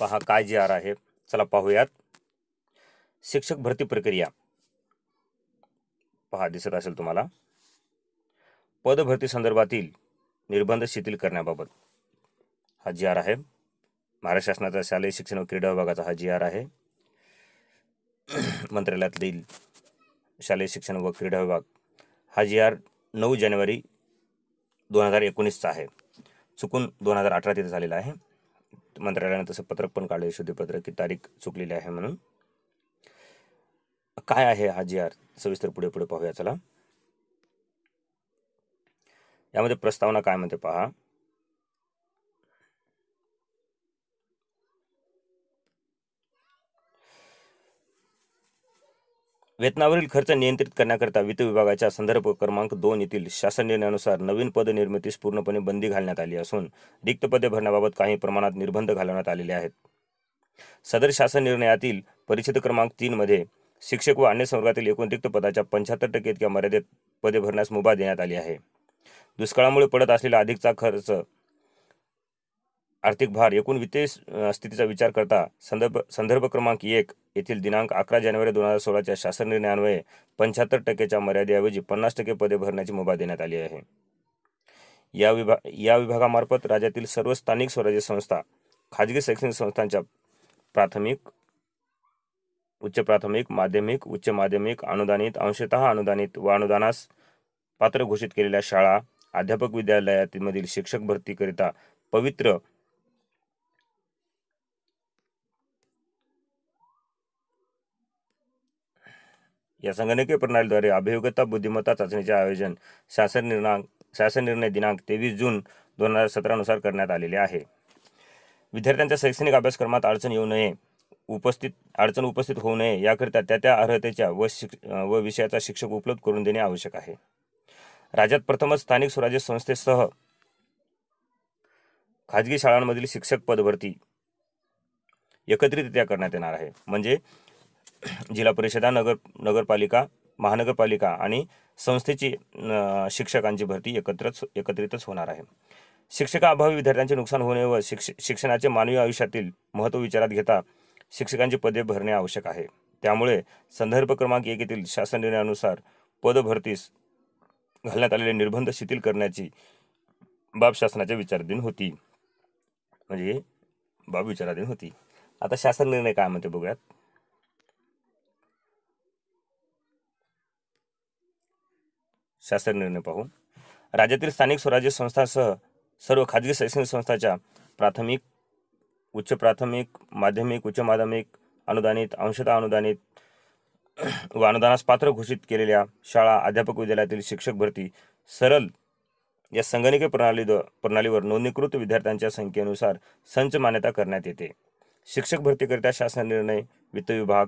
पहा काय जे आर आहे, चला पाहूयात. शिक्षक भरती प्रक्रिया पहा दिसत असेल तुम्हाला. पदभरती संदर्भातील निर्बंध शिथिल करण्याबाबत हा जी आर आहे. महाराष्ट्र शासनाचा शालेय शिक्षण व क्रीडा विभागाचा हा जी आर आहे. मंत्रालयातील शालेय शिक्षण व क्रीडा विभाग हा जी आर 9 जानेवारी 2019चा आहे. चुकून 2018 तिथे झालेला आहे. मंत्रालयाने तसं पत्रक पण काढले, शुद्धपत्रक की तारीख चुकलेली आहे म्हणून. काय आहे हा जी आर सविस्तर पुढे पुढे पाहूया. चला यामध्ये प्रस्तावना काय म्हणते पहा. वेतनावरील खर्च नियंत्रित करण्याकरता वित्त विभागाच्या संदर्भ क्रमांक 2 येथील शासन निर्णयानुसार नवीन पद निर्मितीस पूर्णपणे बंदी घालण्यात आली असून रिक्त पदे भरण्याबाबत काही प्रमाणात निर्बंध घालवण्यात आलेले आहेत. सदर शासन निर्णयातील परिच्छेद क्रमांक 3 मध्ये शिक्षक व अन्य संवर्गातील एकूण रिक्त पदाच्या 75% इतक्या मर्यादेत पदे भरण्यास मुभा देण्यात आली आहे. दुष्काळामुळे पडत असलेला अधिकचा खर्च आर्थिक भार एकूण वित्तीय स्थितीचा विचार करता संदर्भ क्रमांक 1 येथील दिनांक 11 जानेवारी 2016च्या शासन निर्णयान्वये 75%च्या मर्यादेऐवजी 50% पदे भरण्याची मुभा देण्यात आली आहे. या विभागामार्फत राज्यातील सर्व स्थानिक स्वराज्य संस्था, खाजगी शैक्षणिक संस्थांच्या प्राथमिक, उच्च प्राथमिक, माध्यमिक, उच्च माध्यमिक, अनुदानित, अंशतः अनुदानित व अनुदानास पात्र घोषित केलेल्या शाळा, अध्यापक विद्यालयातील शिक्षक भरतीकरिता पवित्र या संगणकीय प्रणालीद्वारे अभियोगता बुद्धिमत्ता चाचणीचे आयोजन शासन निर्णय दिनांक 23 जून 2017 नुसार करण्यात आलेले आहे. विद्यार्थ्यांच्या शैक्षणिक अभ्यासक्रमात अडचण उपस्थित होऊ नये याकरिता त्या अर्हतेच्या व विषयाचा शिक्षक उपलब्ध करून देणे आवश्यक आहे. राज्यात प्रथमच स्थानिक स्वराज्य संस्थेसह खाजगी शाळांमधील शिक्षक पदभरती एकत्रितरित्या करण्यात येणार आहे. म्हणजे जिल्हा परिषदा, नगरपालिका, महानगरपालिका आणि संस्थेची शिक्षकांची भरती एकत्रितच होणार आहे. शिक्षकाअभावी विद्यार्थ्यांचे नुकसान होणे व शिक्षणाचे मानवी आयुष्यातील महत्त्व विचारात घेता शिक्षकांची पदे भरणे आवश्यक आहे. त्यामुळे संदर्भ क्रमांक 1 येथील शासन निर्णयानुसार पदभरतीस घालण्यात आलेले निर्बंध शिथिल करण्याची बाब शासनाच्या विचाराधीन होती. म्हणजे बाब विचाराधीन होती. आता शासन निर्णय काय म्हणते बघूयात. शासन निर्णय पाहू. राज्यातील स्थानिक स्वराज्य संस्थांसह सर्व खाजगी शैक्षणिक संस्थांच्या प्राथमिक, उच्च प्राथमिक, माध्यमिक, उच्च माध्यमिक, अनुदानित, अंशतः अनुदानित व अनुदानास पात्र घोषित केलेल्या शाळा, अध्यापक विद्यालयातील शिक्षक भरती सरल या संगणकीय प्रणालीवर नोंदणीकृत विद्यार्थ्यांच्या संख्येनुसार संच मान्यता करण्यात येते. शिक्षक भरतीकरिता शासन निर्णय वित्त विभाग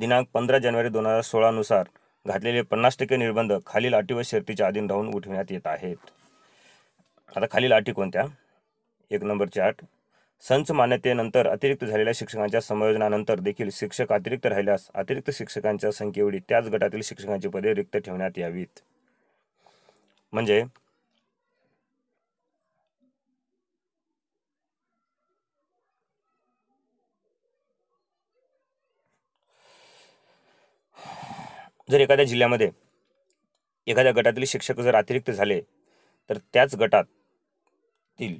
दिनांक 15 जानेवारी 2016 नुसार घातलेले 50% निर्बंध खालील अटी व शर्तीच्या अधीन राहून उठविण्यात येत आहेत. आता खालील अटी कोणत्या. 1 नंबरची अट, संच मान्यतेनंतर अतिरिक्त झालेल्या शिक्षकांच्या समायोजनानंतर देखील शिक्षक अतिरिक्त राहिल्यास अतिरिक्त शिक्षकांच्या संख्येवढी त्याच गटातील शिक्षकांची पदे रिक्त ठेवण्यात यावीत. म्हणजे जर एखाद्या जिल्ह्यामध्ये एखाद्या गटातील शिक्षक जर अतिरिक्त झाले तर त्याच गटातील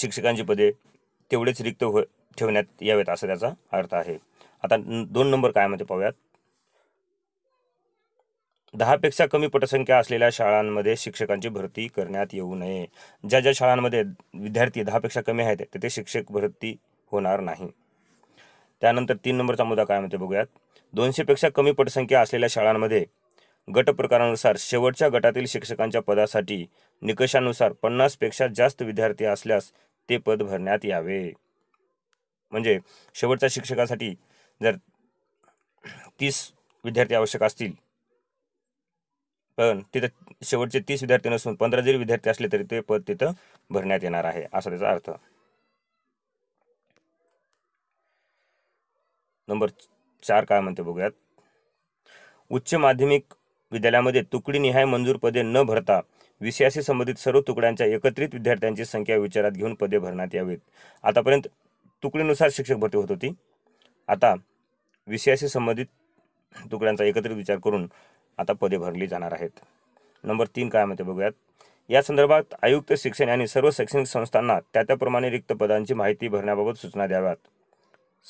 शिक्षकांची पदे तेवढेच रिक्त ठेवण्यात यावेत असा त्याचा अर्थ आहे. आता 2 नंबर काय म्हणते पाहूयात. 10पेक्षा कमी पटसंख्या असलेल्या शाळांमध्ये शिक्षकांची भरती करण्यात येऊ नये. ज्या ज्या शाळांमध्ये विद्यार्थी 10पेक्षा कमी आहेत तिथे शिक्षक भरती होणार नाही. त्यानंतर 3 नंबरचा मुद्दा काय म्हणते बघूयात. 200पेक्षा कमी पटसंख्या असलेल्या शाळांमध्ये गट प्रकारानुसार शेवटच्या गटातील शिक्षकांच्या पदासाठी निकषानुसार 50पेक्षा जास्त विद्यार्थी असल्यास ते पद भरण्यात यावे. म्हणजे शेवटच्या शिक्षकासाठी जर 30 विद्यार्थी आवश्यक असतील पण तिथं शेवटचे 30 विद्यार्थी नसून 15 जरी विद्यार्थी असले तरी ते पद तिथं भरण्यात येणार आहे असा त्याचा अर्थ. नंबर 4 काय म्हणते बघूयात. उच्च माध्यमिक विद्यालयामध्ये तुकडीनिहाय मंजूर पदे न भरता विषयाशी संबंधित सर्व तुकड्यांच्या एकत्रित विद्यार्थ्यांची संख्या विचारात घेऊन पदे भरण्यात यावीत. आतापर्यंत तुकडीनुसार शिक्षक भरती होत होती, आता विषयाशी संबंधित तुकड्यांचा एकत्रित विचार करून आता पदे भरली जाणार आहेत. नंबर 3 काय म्हणते बघूयात. या संदर्भात आयुक्त शिक्षण आणि सर्व शैक्षणिक संस्थांना त्या त्याप्रमाणे रिक्त पदांची माहिती भरण्याबाबत सूचना द्याव्यात.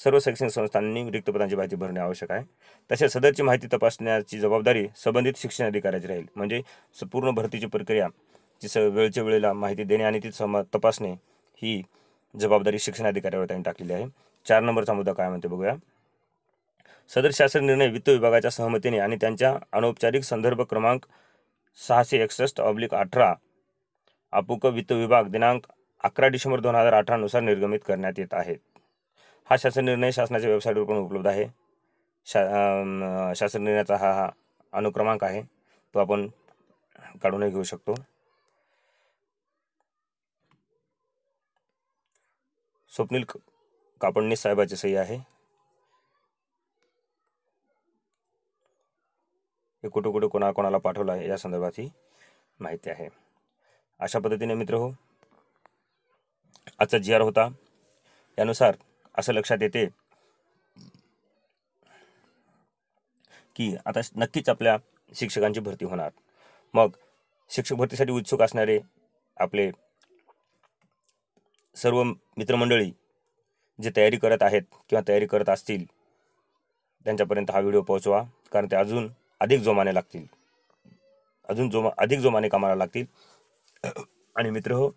सर्व शैक्षणिक संस्थांनी रिक्त पदांची माहिती भरणे आवश्यक आहे. तसेच सदरची माहिती तपासण्याची जबाबदारी संबंधित शिक्षण अधिकाऱ्याची राहील. म्हणजे पूर्ण भरतीची प्रक्रिया जी वेळच्या वेळेला माहिती देणे आणि ती तपासणे ही जबाबदारी शिक्षण अधिकाऱ्यावर त्यांनी टाकलेली आहे. 4 नंबरचा मुद्दा काय म्हणते बघूया. सदर शासन निर्णय वित्त विभागाच्या सहमतीने आणि त्यांच्या अनौपचारिक संदर्भ क्रमांक 661/18 अपूक वित्त विभाग दिनांक 11 डिसेंबर 2018 नुसार निर्गमित करण्यात येत आहेत. हा शासन निर्णय शासनाच्या वेबसाईटवर पण उपलब्ध आहे. शासन निर्णयाचा हा अनुक्रमांक आहे, तो आपण काढूनही घेऊ शकतो. स्वप्नील कापडणीस साहेबाची सही आहे. हे कुठे कुठे कोणाला पाठवलं आहे या संदर्भाची माहिती आहे. अशा पद्धतीने मित्र हो, आजचा GR होता. यानुसार असं लक्षात येते की आता नक्कीच आपल्या शिक्षकांची भरती होणार. मग शिक्षक भरतीसाठी उत्सुक असणारे आपले सर्व मित्रमंडळी जे तयारी करत आहेत किंवा तयारी करत असतील त्यांच्यापर्यंत हा व्हिडिओ पोहोचवा, कारण ते अजून अधिक जोमाने लागतील, अजून अधिक जोमाने कामाला लागतील. आणि मित्र हो,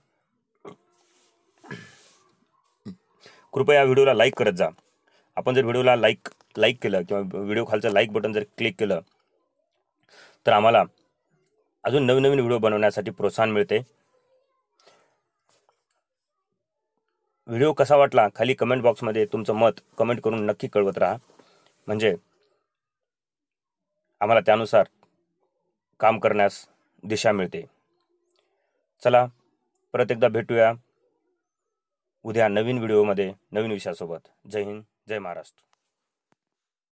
कृपया व्हिडिओला लाईक करत जा. आपण जर व्हिडिओला लाईक केलं किंवा व्हिडिओ खालचं लाईक बटन जर क्लिक केलं तर आम्हाला अजून नवीन नवीन व्हिडिओ बनवण्यासाठी प्रोत्साहन मिळते. व्हिडिओ कसा वाटला खाली कमेंट बॉक्समध्ये तुमचं मत कमेंट करून नक्की कळवत राहा, म्हणजे आम्हाला त्यानुसार काम करण्यास दिशा मिळते. चला परत एकदा भेटूया उद्या नवीन व्हिडिओमध्ये नवीन विषयासोबत. जय हिंद, जय महाराष्ट्र.